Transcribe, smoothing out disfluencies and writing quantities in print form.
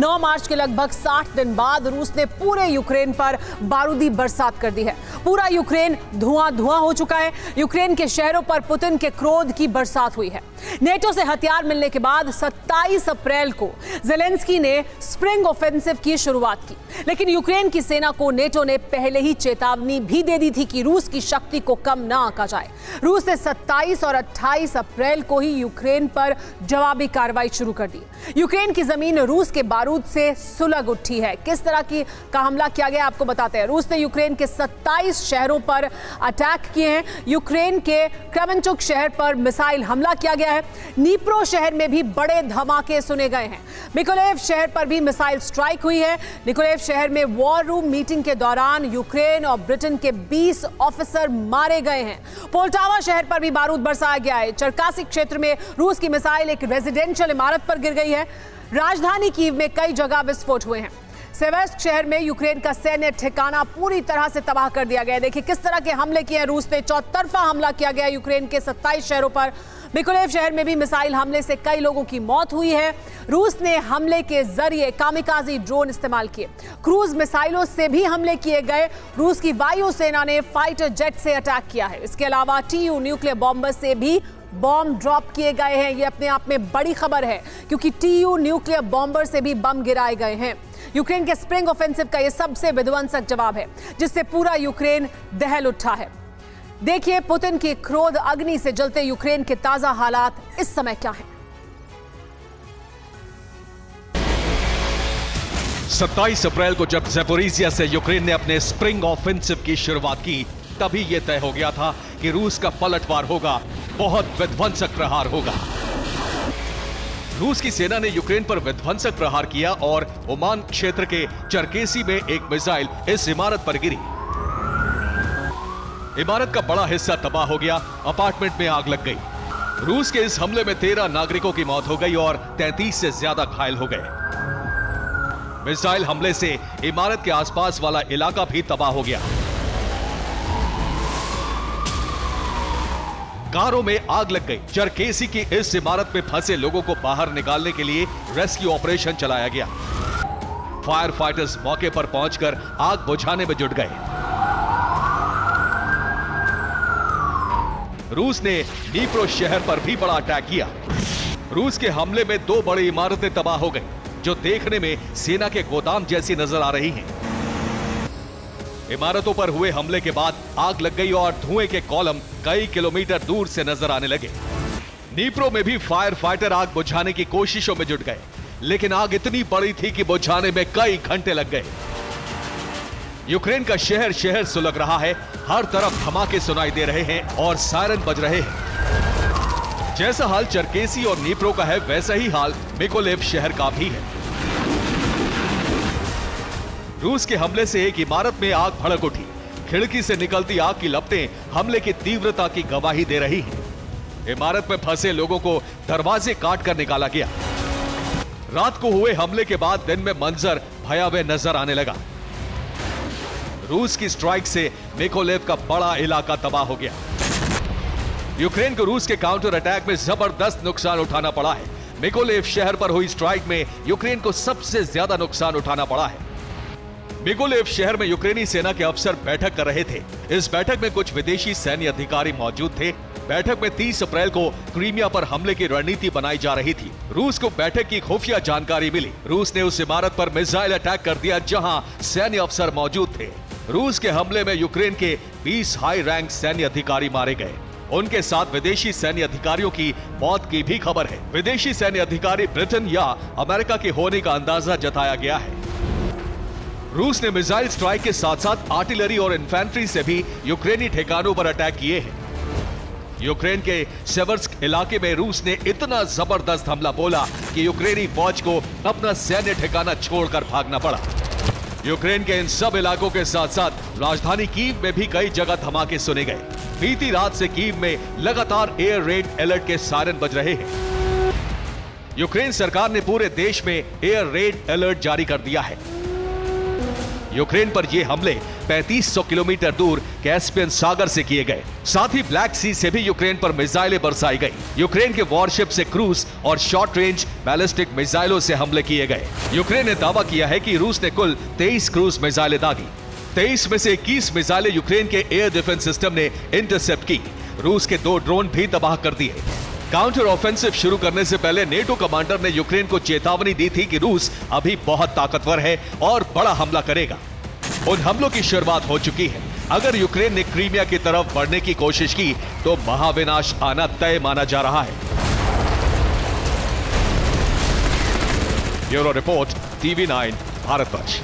9 मार्च के लगभग 60 दिन बाद रूस ने पूरे यूक्रेन पर बारूदी बरसात कर दी है। पूरा यूक्रेन धुआं हो चुका है। यूक्रेन के शहरों पर पुतिन के क्रोध की बरसात हुई है। नेटो से हथियार मिलने के बाद 27 अप्रैल को जेलेंस्की ने स्प्रिंग ऑफेंसिव की शुरुआत की, लेकिन यूक्रेन की सेना को नेटो ने पहले ही चेतावनी भी दे दी थी कि रूस की शक्ति को कम ना आंका जाए। रूस ने 27 और 28 अप्रैल को ही यूक्रेन पर जवाबी कार्रवाई शुरू कर दी। यूक्रेन की जमीन रूस के बारूद से सुलग उठी है। किस तरह की हमला किया गया आपको बताते हैं। रूस ने यूक्रेन के 27 शहरों पर अटैक किए हैं। यूक्रेन के क्रिवनचुक शहर पर मिसाइल हमला किया गया है। नीप्रो शहर में भी बड़े धमाके सुने गए हैं। मिकोलेव शहर पर भी मिसाइल स्ट्राइक हुई है। मिकोलेव शहर में वॉर रूम मीटिंग के दौरान यूक्रेन और ब्रिटेन के 20 ऑफिसर मारे गए हैं। पोल्टावा शहर पर भी बारूद बरसाया गया है। चरकासी क्षेत्र में रूस की मिसाइल एक रेजिडेंशियल इमारत पर गिर गई है। राजधानी कीव में कई जगह विस्फोट हुए हैं। सेवर्स्क शहर में यूक्रेन का सैन्य ठिकाना पूरी तरह से तबाह कर दिया गया है। देखिए किस तरह के हमले किए हैं रूस ने। चौतरफा हमला किया गया यूक्रेन के 27 शहरों पर। बिकुलेव शहर में भी मिसाइल हमले से कई लोगों की मौत हुई है। रूस ने हमले के जरिए कामिकाजी ड्रोन इस्तेमाल किए। क्रूज मिसाइलों से भी हमले किए गए। रूस की वायुसेना ने फाइटर जेट से अटैक किया है। इसके अलावा TU न्यूक्लियर बॉम्बर से भी बॉम्ब ड्रॉप किए गए हैं। ये अपने आप में बड़ी खबर है क्योंकि TU न्यूक्लियर बॉम्बर से भी बम गिराए गए हैं। यूक्रेन के स्प्रिंग ऑफेंसिव का यह सबसे विध्वंसक जवाब है जिससे पूरा यूक्रेन दहल उठा है। देखिए पुतिन की क्रोध अग्नि से जलते यूक्रेन के ताजा हालात इस समय क्या हैं? 27 अप्रैल को जब जैपोरिशिया से यूक्रेन ने अपने स्प्रिंग ऑफेंसिव की शुरुआत की, तभी यह तय हो गया था कि रूस का पलटवार होगा, बहुत विध्वंसक प्रहार होगा। रूस की सेना ने यूक्रेन पर विध्वंसक प्रहार किया और उमान क्षेत्र के चरकासी में एक मिसाइल इस इमारत पर गिरी। इमारत का बड़ा हिस्सा तबाह हो गया। अपार्टमेंट में आग लग गई। रूस के इस हमले में 13 नागरिकों की मौत हो गई और 33 से ज्यादा घायल हो गए। मिसाइल हमले से इमारत के आसपास वाला इलाका भी तबाह हो गया। कारों में आग लग गई। चरकासी की इस इमारत में फंसे लोगों को बाहर निकालने के लिए रेस्क्यू ऑपरेशन चलाया गया। फायर फाइटर्स मौके पर पहुंचकर आग बुझाने में जुट गए। रूस ने नीप्रो शहर पर भी बड़ा अटैक किया। रूस के हमले में 2 बड़ी इमारतें तबाह हो गई जो देखने में सेना के गोदाम जैसी नजर आ रही हैं। इमारतों पर हुए हमले के बाद आग लग गई और धुएं के कॉलम कई किलोमीटर दूर से नजर आने लगे। नीप्रो में भी फायर फाइटर आग बुझाने की कोशिशों में जुट गए, लेकिन आग इतनी बड़ी थी कि बुझाने में कई घंटे लग गए। यूक्रेन का शहर सुलग रहा है। हर तरफ धमाके सुनाई दे रहे हैं और सायरन बज रहे हैं। जैसा हाल चरकासी और नीप्रो का है, वैसा ही हाल मिकोलेव शहर का भी है। रूस के हमले से एक इमारत में आग भड़क उठी। खिड़की से निकलती आग की लपटें हमले की तीव्रता की गवाही दे रही हैं। इमारत में फंसे लोगों को दरवाजे काट कर निकाला गया। रात को हुए हमले के बाद दिन में मंजर भयावह नजर आने लगा। रूस की स्ट्राइक से मिकोलेव का बड़ा इलाका तबाह हो गया। यूक्रेन को रूस के काउंटर अटैक में जबरदस्त नुकसान उठाना पड़ा है। मिकोलेव शहर पर हुई स्ट्राइक में यूक्रेन को सबसे ज्यादा नुकसान उठाना पड़ा है। मिकोलेव शहर में यूक्रेनी सेना के अफसर बैठक कर रहे थे। इस बैठक में कुछ विदेशी सैन्य अधिकारी मौजूद थे। बैठक में 30 अप्रैल को क्रीमिया पर हमले की रणनीति बनाई जा रही थी। रूस को बैठक की खुफिया जानकारी मिली। रूस ने उस इमारत पर मिसाइल अटैक कर दिया जहां सैन्य अफसर मौजूद थे। रूस के हमले में यूक्रेन के 20 हाई रैंक सैन्य अधिकारी मारे गए। उनके साथ विदेशी सैन्य अधिकारियों की मौत की भी खबर है। विदेशी सैन्य अधिकारी ब्रिटेन या अमेरिका के होने का अंदाजा जताया गया है। रूस ने मिसाइल स्ट्राइक के साथ साथ आर्टिलरी और इन्फेंट्री से भी यूक्रेनी ठिकानों पर अटैक किए हैं। यूक्रेन के सेवर्स्क इलाके में रूस ने इतना जबरदस्त हमला बोला कि यूक्रेनी फौज को अपना सैन्य ठिकाना छोड़कर भागना पड़ा। यूक्रेन के इन सब इलाकों के साथ साथ राजधानी कीव में भी कई जगह धमाके सुने गए। बीती रात से कीव में लगातार एयर रेड अलर्ट के सायरन बज रहे हैं। यूक्रेन सरकार ने पूरे देश में एयर रेड अलर्ट जारी कर दिया है। यूक्रेन पर ये हमले 3500 किलोमीटर दूर कैस्पियन सागर से किए गए। साथ ही ब्लैक सी से भी यूक्रेन पर मिसाइलें बरसाई गई। यूक्रेन के वॉरशिप से क्रूज और शॉर्ट रेंज बैलिस्टिक मिसाइलों से हमले किए गए। यूक्रेन ने दावा किया है कि रूस ने कुल 23 क्रूज मिसाइलें दागी। 23 में से 21 मिसाइलें यूक्रेन के एयर डिफेंस सिस्टम ने इंटरसेप्ट की। रूस के 2 ड्रोन भी तबाह कर दिए। काउंटर ऑफेंसिव शुरू करने से पहले नेटो कमांडर ने यूक्रेन को चेतावनी दी थी कि रूस अभी बहुत ताकतवर है और बड़ा हमला करेगा। उन हमलों की शुरुआत हो चुकी है। अगर यूक्रेन ने क्रीमिया की तरफ बढ़ने की कोशिश की तो महाविनाश आना तय माना जा रहा है। Bureau report, TV9 Bharatvarsh.